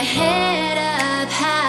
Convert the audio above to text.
Head up high.